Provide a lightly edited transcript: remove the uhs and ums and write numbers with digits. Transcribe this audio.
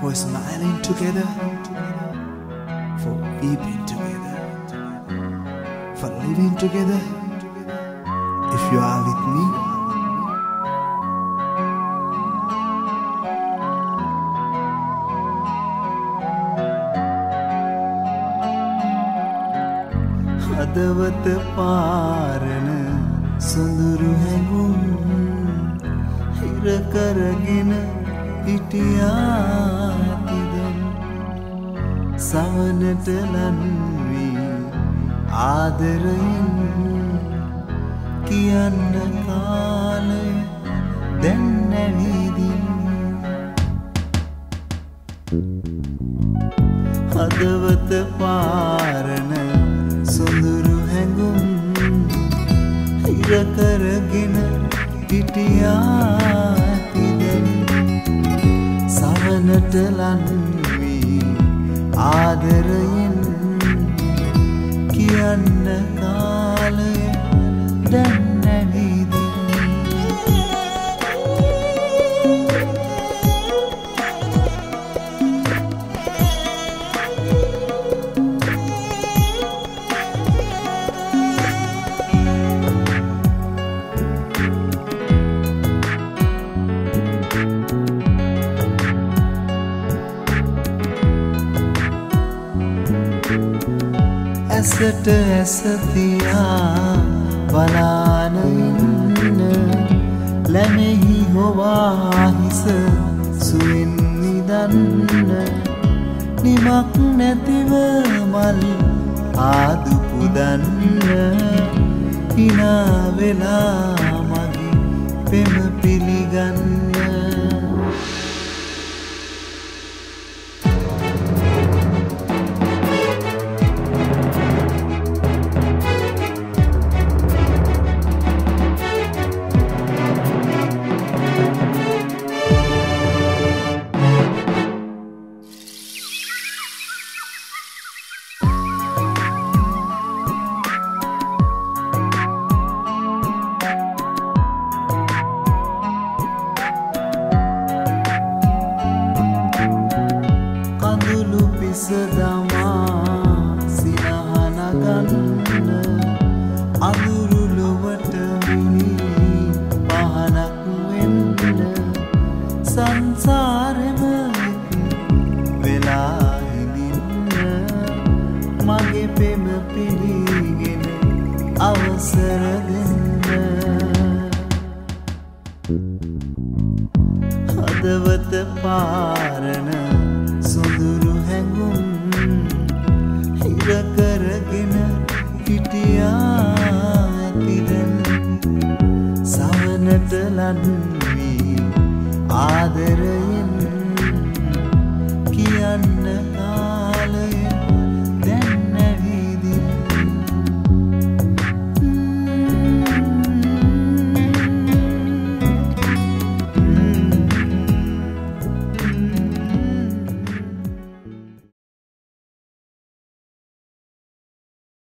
for smiling together, for weeping together, for living together, if you are with me. Hadawatha parana sonduru hengum, hirakaragina itiyatidam, savanata lanvi aadarayin, kiyanna kaalay den navidin. Hadawatha parana sonduru hengum, hirakaragina itiyatidam, savanata lanvi aadarayin, kiyanna kaalay den navidin. Asat asatiya balana inna, lamehi hova hisa suin nidanna, nimak nathiv mal aadu pudanna, hina vela mage pema piliganna. Sadama sinahana ganna, aduru lovata mini pahanak wenna, sansarema vela hidinna, mage pema piligena avasara denna. Hadawatha parana sonduru hengum, hirakaragina itiyathidan, savanata lanvi aadarayin, kiyanna